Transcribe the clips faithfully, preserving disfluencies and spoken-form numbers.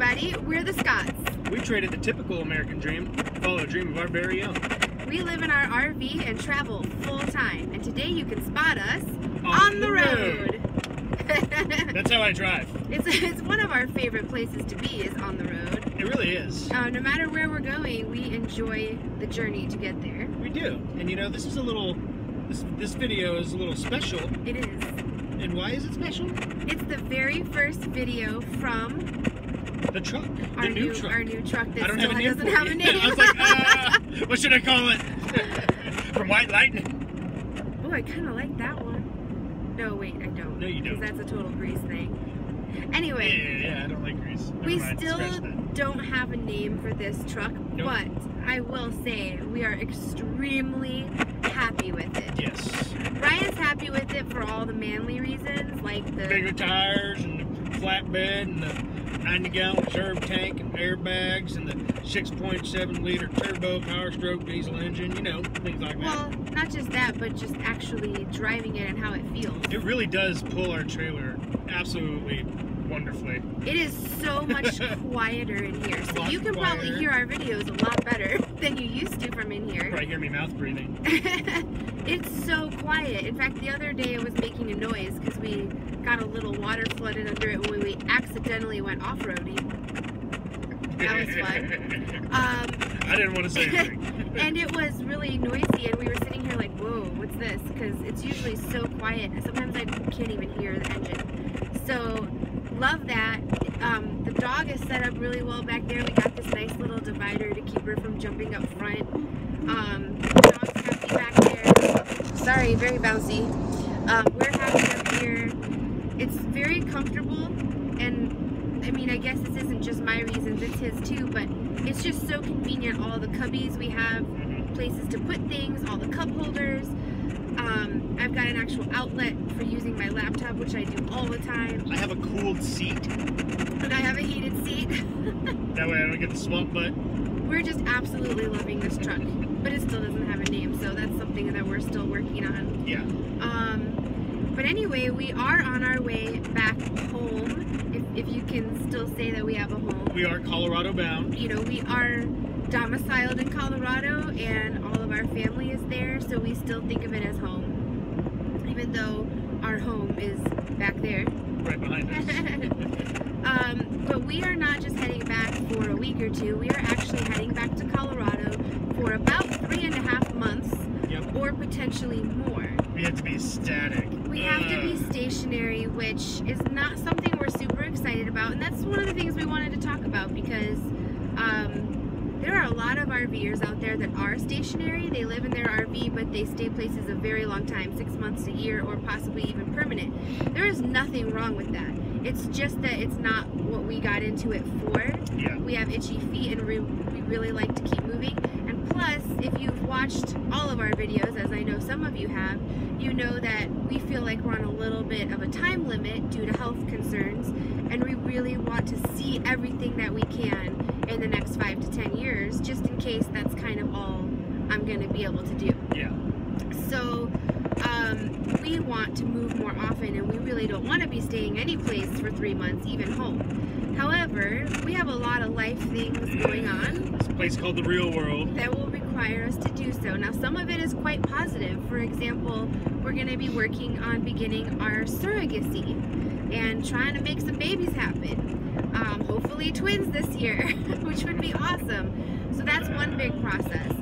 everybody. We're the Scots. We traded the typical American dream, follow a dream of our very own. We live in our R V and travel full time, and today you can spot us on, on the road. road. That's how I drive. It's, it's one of our favorite places to be is on the road. It really is. Uh, no matter where we're going, we enjoy the journey to get there. We do. And you know, this is a little, this, this video is a little special. It is. And why is it special? It's the very first video from the truck. Our the new, new truck. Our new truck that still have doesn't have a name. I was like, ah, what should I call it? From White Lightning. Oh, I kind of like that one. No, wait, I don't. No, you don't. Because that's a total Grease thing. Anyway, yeah, yeah, yeah, I don't like Grease. Never we mind, still don't have a name for this truck, nope. But I will say we are extremely happy with it. Yes. Ryan's happy with it for all the manly reasons, like the bigger tires and the flatbed and the ninety gallon reserve tank and airbags and the six point seven liter turbo power stroke diesel engine, you know, things like that. Well, not just that, but just actually driving it and how it feels. It really does pull our trailer absolutely wonderfully. It is so much quieter in here, so you can quieter. probably hear our videos a lot better than you used to from in here. You probably hear me mouth breathing. It's so quiet. In fact, the other day it was making a noise because we got a little water flooded under it when we accidentally went off-roading. That was fun. Um, I didn't want to say anything. And it was really noisy, and we were sitting here like, whoa, what's this? Because it's usually so quiet. Sometimes I can't even hear the engine. So, love that. Um, the dog is set up really well back there. We got this nice little divider to keep her from jumping up front. Um, the dog's happy back there. Sorry, very bouncy. Um, we're happy up here. It's very comfortable, and I mean, I guess this isn't just my reasons, it's his too, but it's just so convenient. All the cubbies we have, places to put things, all the cup holders. Um, I've got an actual outlet for using my laptop, which I do all the time. I have a cooled seat. And I have a heated seat. That way I don't get the swamp butt. We're just absolutely loving this truck, but it still doesn't have a name, so that's something that we're still working on. Yeah. Um, but anyway, we are on our way back home. If you can still say that we have a home. We are Colorado bound. You know, we are domiciled in Colorado and all of our family is there, so we still think of it as home, even though our home is back there. Right behind us. um, but we are not just heading back for a week or two, we are actually heading back to Colorado for about three and a half months, yep. Or potentially more. We have to be static. We uh. have to be stationary, which is not something we're super excited about, and that's one of the things we wanted to talk about because um, there are a lot of RVers out there that are stationary. They live in their R V, but they stay places a very long time, six months, a year, or possibly even permanent. There is nothing wrong with that. It's just that it's not what we got into it for. Yeah. We have itchy feet, and we really like to keep moving. Plus, if you've watched all of our videos, as I know some of you have, you know that we feel like we're on a little bit of a time limit due to health concerns, and we really want to see everything that we can in the next five to ten years, just in case that's kind of all I'm going to be able to do. Yeah. So, um, we want to move more often, and we really don't want to be staying any place for three months, even home. However, we have a lot of life things going on. It's a place called the real world. That will require us to do so. Now, some of it is quite positive. For example, we're going to be working on beginning our surrogacy and trying to make some babies happen. Um, hopefully twins this year, which would be awesome. So that's one big process.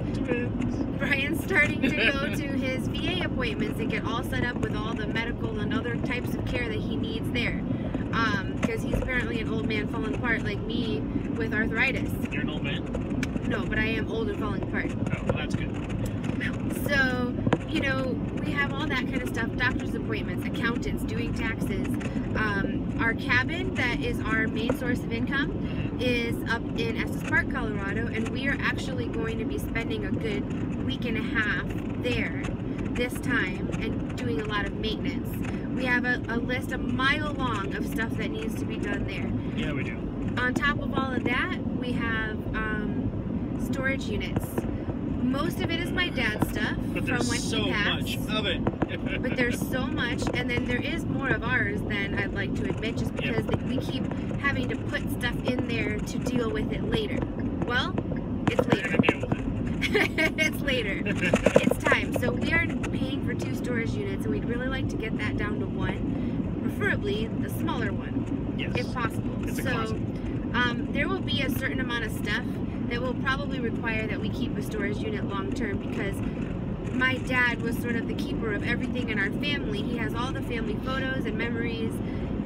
Brian's starting to go to his V A appointments and get all set up with all the medical and other types of care that he needs there. Um, because he's apparently an old man falling apart like me with arthritis. You're an old man? No, but I am old and falling apart. Oh, well, that's good. So, you know, we have all that kind of stuff. Doctor's appointments, accountants, doing taxes. Um, our cabin that is our main source of income is up in Estes Park, Colorado, and we are actually going to be spending a good week and a half there this time and doing a lot of maintenance. We have a, a list a mile long of stuff that needs to be done there. Yeah, we do. On top of all of that, we have um, storage units. Most of it is my dad's stuff but from when so he passed. There's so much of it. but there's so much, and then there is more of ours than I'd like to admit, just because yep. we keep having to put stuff in there to deal with it later. Well, it's later. It's later. It's time. So we are paying for two storage units, and we'd really like to get that down to one, preferably the smaller one, yes. if possible. It's so um, there will be a certain amount of stuff that will probably require that we keep a storage unit long term, because my dad was sort of the keeper of everything in our family. He has all the family photos and memories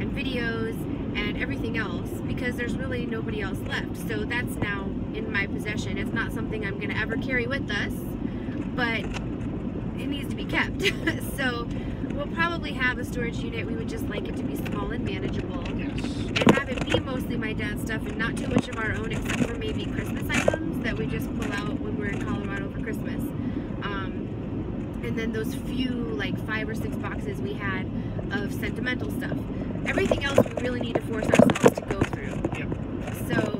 and videos and everything else, because there's really nobody else left. So that's now in my possession. It's not something I'm going to ever carry with us, but it needs to be kept. So we'll probably have a storage unit. We would just like it to be small and manageable, and have it be mostly my dad's stuff and not too much of our own, except for maybe Christmas items that we just pull out when we're in Colorado for Christmas. Um, and then those few, like five or six boxes we had of sentimental stuff. Everything else we really need to force ourselves to go through. Yep. So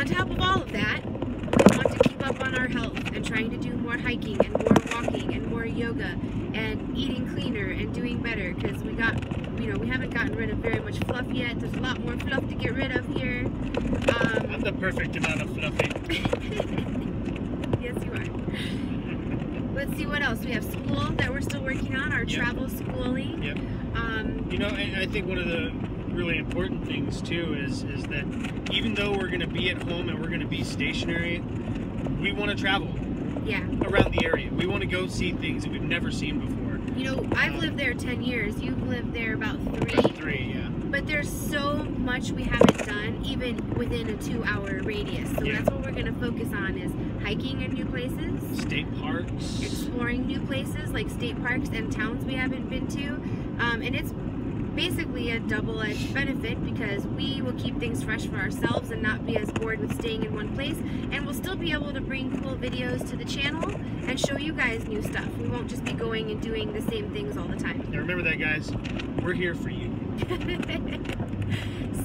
on top of all of that, we want to keep up on our health and trying to do more hiking and more walking and more yoga and eating cleaner and doing better, because we got, you know, we haven't gotten rid of very much fluff yet. There's a lot more fluff to get rid of here. Um, I'm the perfect amount of fluffing. Yes, you are. Let's see what else. We have school that we're still working on, our yep. travel schooling. Yep. Um, you know, I, I think one of the really important things too is is that even though we're going to be at home and we're going to be stationary, we want to travel yeah. around the area. We want to go see things that we've never seen before. You know, I've lived there ten years. You've lived there about three. About three, yeah. But there's so much we haven't done, even within a two-hour radius. So yeah. that's what we're going to focus on, is hiking in new places. State parks. Exploring new places, like state parks and towns we haven't been to. Um, and it's basically a double-edged benefit, because we will keep things fresh for ourselves and not be as bored with staying in one place, and we'll still be able to bring cool videos to the channel and show you guys new stuff. We won't just be going and doing the same things all the time. And remember that, guys, we're here for you.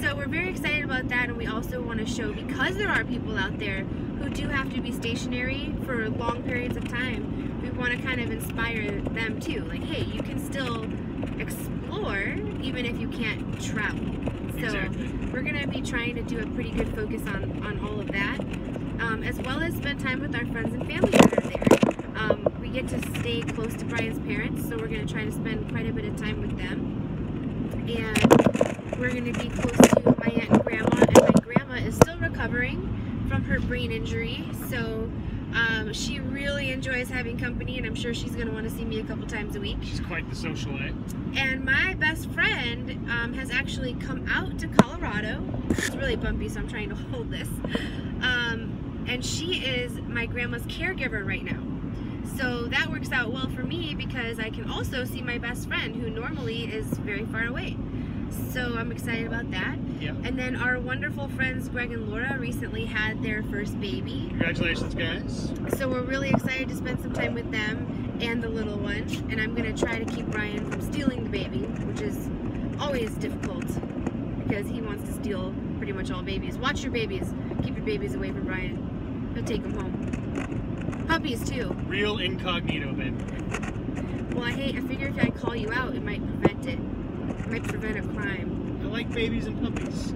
So we're very excited about that, and we also want to show, because there are people out there who do have to be stationary for long periods of time, we want to kind of inspire them too. Like, hey, you can still explore even if you can't travel. So exactly. we're going to be trying to do a pretty good focus on, on all of that, um, as well as spend time with our friends and family that are there. Um, we get to stay close to Brian's parents, so we're going to try to spend quite a bit of time with them. And we're going to be close to my aunt and grandma, and my grandma is still recovering from her brain injury, so Um, she really enjoys having company, and I'm sure she's going to want to see me a couple times a week. She's quite the socialite. And my best friend um, has actually come out to Colorado. It's really bumpy, so I'm trying to hold this. Um, and she is my grandma's caregiver right now. So that works out well for me, because I can also see my best friend, who normally is very far away. So I'm excited about that. Yep. And then our wonderful friends Greg and Laura recently had their first baby. Congratulations, guys. So we're really excited to spend some time with them and the little one. And I'm going to try to keep Brian from stealing the baby, which is always difficult, because he wants to steal pretty much all babies. Watch your babies. Keep your babies away from Brian. He'll take them home. Puppies, too. Real incognito, baby. Well, I hate, I figure if I call you out, it might prevent it. Might prevent a crime. I like babies and puppies.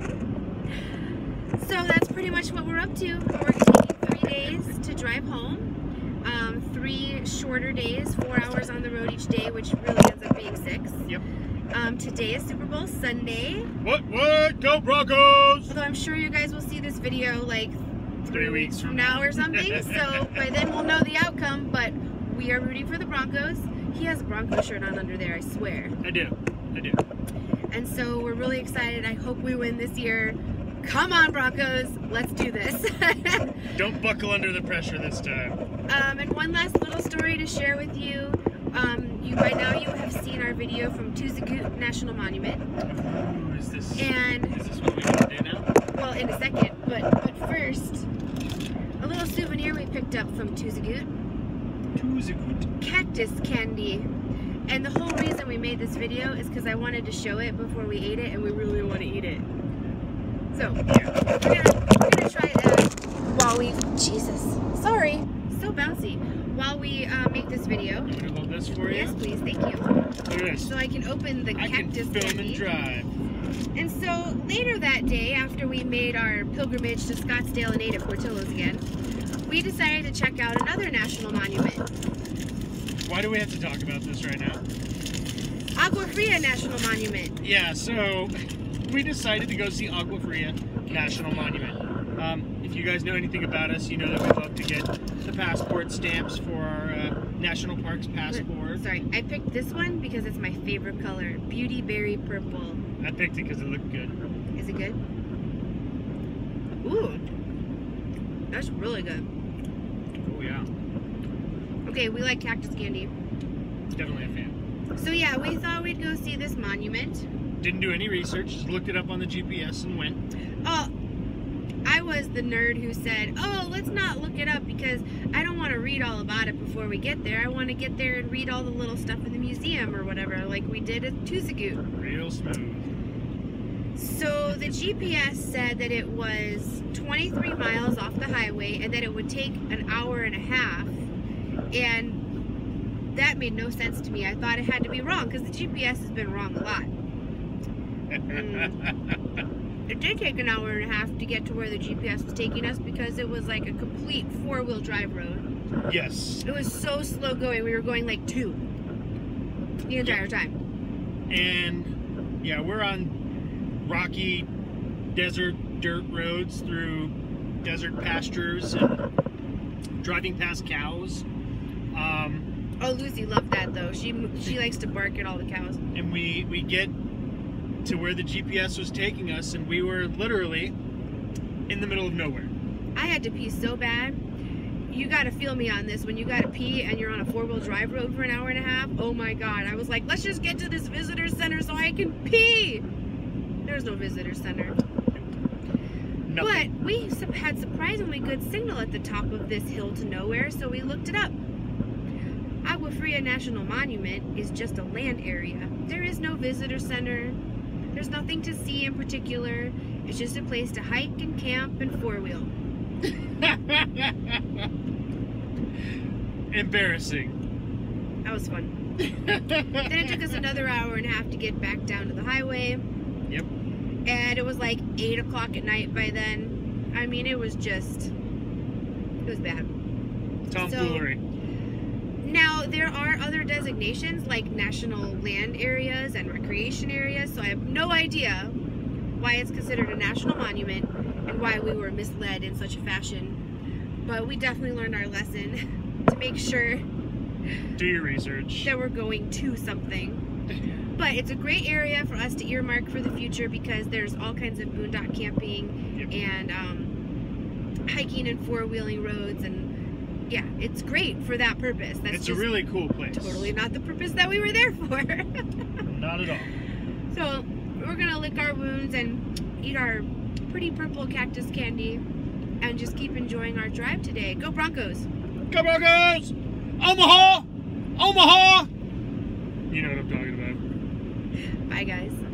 So that's pretty much what we're up to. We're taking three days to drive home. Um, three shorter days, four hours on the road each day, which really ends up being six. Yep. Um, today is Super Bowl Sunday. What? What? Go Broncos! Although I'm sure you guys will see this video like three, three weeks from now or something. So by then we'll know the outcome. But we are rooting for the Broncos. He has a Bronco shirt on under there, I swear. I do. I do. And so we're really excited. I hope we win this year. Come on, Broncos. Let's do this. Don't buckle under the pressure this time. Um, and one last little story to share with you. Um, you by now you have seen our video from Tuzigoot National Monument. Oh, is this, and, is this what we want to do now? Well, in a second. But, but first, a little souvenir we picked up from Tuzigoot. Tuzigoot. Cactus candy. And the whole reason we made this video is because I wanted to show it before we ate it, and we really want to eat it. So, here, we're gonna, we're gonna try that while we, Jesus, sorry, so bouncy, while we uh, make this video. Can I hold this for you? Yes, please. Thank you. Look at this. So I can open the I cactus can film candy. And drive. And so later that day, after we made our pilgrimage to Scottsdale and ate at Portillo's again, we decided to check out another national monument. Why do we have to talk about this right now? Agua Fria National Monument. Yeah, so we decided to go see Agua Fria National Monument. Um, if you guys know anything about us, you know that we love to get the passport stamps for our uh, National Parks passport. Sorry, I picked this one because it's my favorite color, Beauty Berry Purple. I picked it because it looked good. Is it good? Ooh, that's really good. Oh yeah. Okay, we like cactus candy. Definitely a fan. So yeah, we thought we'd go see this monument. Didn't do any research, just looked it up on the G P S and went. Oh, I was the nerd who said, oh, let's not look it up because I don't want to read all about it before we get there. I want to get there and read all the little stuff in the museum or whatever, like we did at Tuzigoot. Real smooth. So the G P S said that it was twenty-three miles off the highway and that it would take an hour and a half. And that made no sense to me. I thought it had to be wrong because the G P S has been wrong a lot. Um, it did take an hour and a half to get to where the G P S was taking us because it was like a complete four-wheel drive road. Yes. It was so slow going. We were going like two the entire yeah. time. And yeah, we're on rocky desert dirt roads through desert pastures and driving past cows. Um, oh, Lucy loved that though. She she likes to bark at all the cows. And we we get to where the G P S was taking us, and we were literally in the middle of nowhere. I had to pee so bad. You gotta feel me on this. When you gotta pee and you're on a four-wheel drive road for an hour and a half, oh my god! I was like, let's just get to this visitor center so I can pee. There's no visitor center. Nothing. But we had surprisingly good signal at the top of this hill to nowhere, so we looked it up. Agua Fria National Monument is just a land area. There is no visitor center. There's nothing to see in particular. It's just a place to hike and camp and four-wheel. Embarrassing. That was fun. Then it took us another hour and a half to get back down to the highway. Yep. And it was like eight o'clock at night by then. I mean, it was just... It was bad. Tomfoolery. So, now, there are other designations like national land areas and recreation areas, so I have no idea why it's considered a national monument and why we were misled in such a fashion. But we definitely learned our lesson to make sure... Do your research. ...that we're going to something. But it's a great area for us to earmark for the future because there's all kinds of boondock camping yep. and um, hiking and four-wheeling roads and yeah, it's great for that purpose. That's it's just a really cool place. Totally not the purpose that we were there for. Not at all. So we're gonna lick our wounds and eat our pretty purple cactus candy and just keep enjoying our drive today. Go Broncos! Go Broncos! Omaha! Omaha! You know what I'm talking about. Bye guys.